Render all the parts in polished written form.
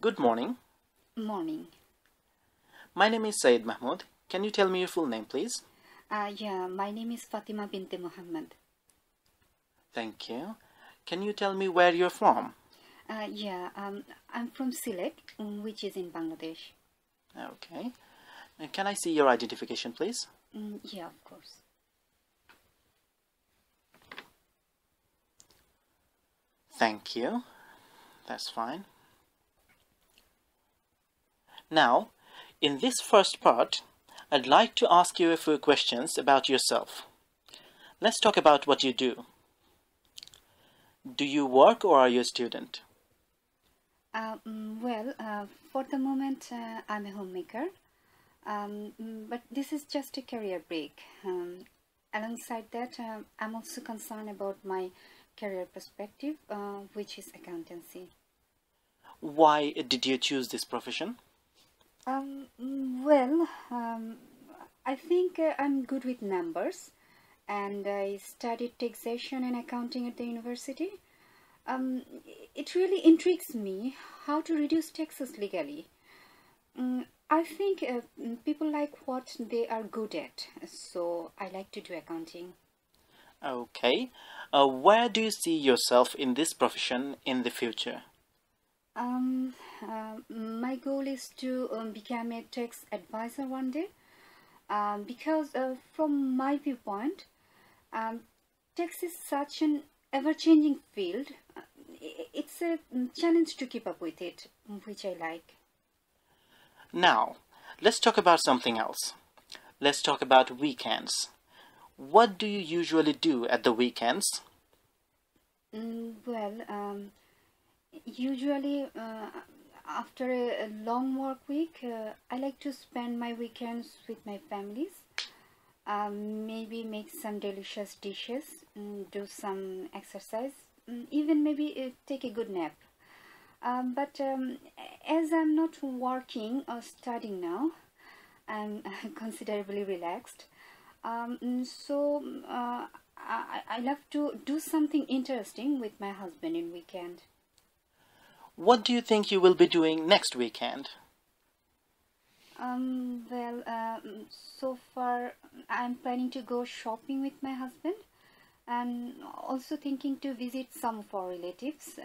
Good morning. Morning. My name is Syed Mahmood. Can you tell me your full name, please? My name is Fatima Binti Muhammad. Thank you. Can you tell me where you're from? I'm from Sylhet, which is in Bangladesh. Okay. Can I see your identification, please? Of course. Thank you. That's fine. Now, in this first part, I'd like to ask you a few questions about yourself. Let's talk about what you do. Do you work or are you a student? For the moment, I'm a homemaker. But this is just a career break. Alongside that, I'm also concerned about my career perspective, which is accountancy. Why did you choose this profession? I think I'm good with numbers, and I studied taxation and accounting at the university. It really intrigues me how to reduce taxes legally. I think people like what they are good at, so I like to do accounting. Okay. Where do you see yourself in this profession in the future? My goal is to become a tax advisor one day, because from my viewpoint, tax is such an ever-changing field. It's a challenge to keep up with it, which I like. Now, let's talk about something else. Let's talk about weekends. What do you usually do at the weekends? Usually, after a long work week, I like to spend my weekends with my families. Maybe make some delicious dishes, do some exercise, even maybe take a good nap. As I'm not working or studying now, I'm considerably relaxed. I love to do something interesting with my husband in weekend. What do you think you will be doing next weekend? So far I'm planning to go shopping with my husband, and also thinking to visit some of our relatives,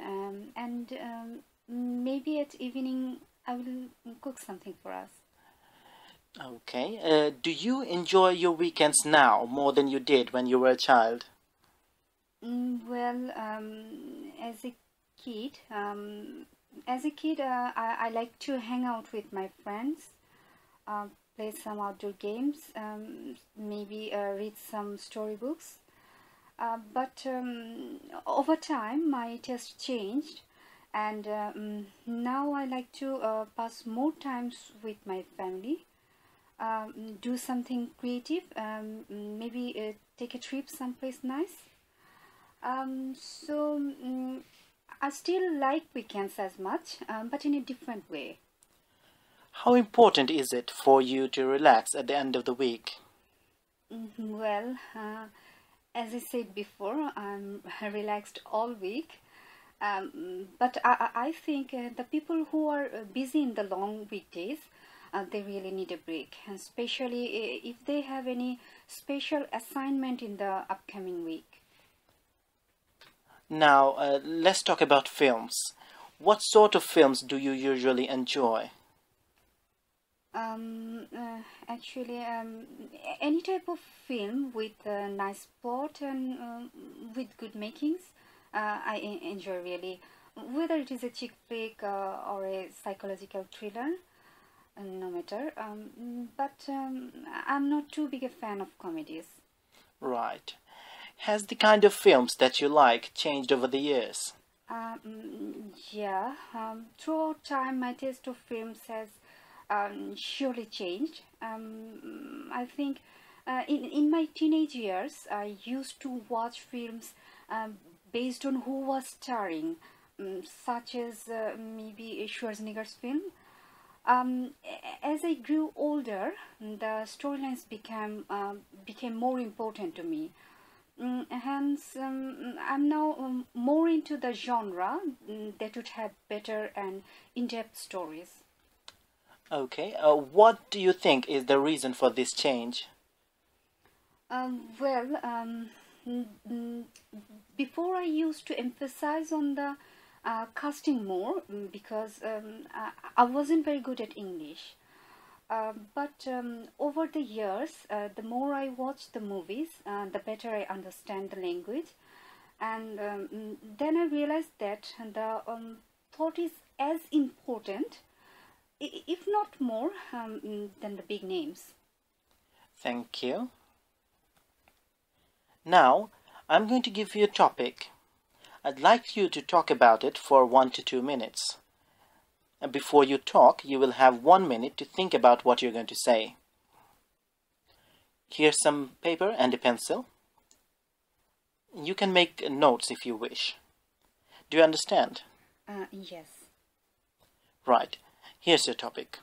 maybe at evening I will cook something for us. Okay. Do you enjoy your weekends now more than you did when you were a child? As a kid, I like to hang out with my friends, play some outdoor games, maybe read some storybooks. Over time, my taste changed, and now I like to pass more times with my family, do something creative, maybe take a trip someplace nice. I still like weekends as much, but in a different way. How important is it for you to relax at the end of the week? As I said before, I'm relaxed all week. But I think the people who are busy in the long weekdays, they really need a break, especially if they have any special assignment in the upcoming week. Now, let's talk about films. What sort of films do you usually enjoy? Any type of film with a nice plot and with good makings, I enjoy really. Whether it is a chick flick or a psychological thriller, no matter. I'm not too big a fan of comedies. Right. Has the kind of films that you like changed over the years? Throughout time, my taste of films has surely changed. I think in my teenage years, I used to watch films based on who was starring, such as maybe Schwarzenegger's film. As I grew older, the storylines became more important to me. Hence, I'm now more into the genre that would have better and in-depth stories. Okay, what do you think is the reason for this change? Well, before I used to emphasize on the casting more because I wasn't very good at English. But over the years, the more I watch the movies, the better I understand the language. And then I realized that the thought is as important, if not more, than the big names. Thank you. Now, I'm going to give you a topic. I'd like you to talk about it for 1 to 2 minutes. Before you talk, you will have 1 minute to think about what you're going to say. Here's some paper and a pencil. You can make notes if you wish. Do you understand? Yes. Right. Here's your topic.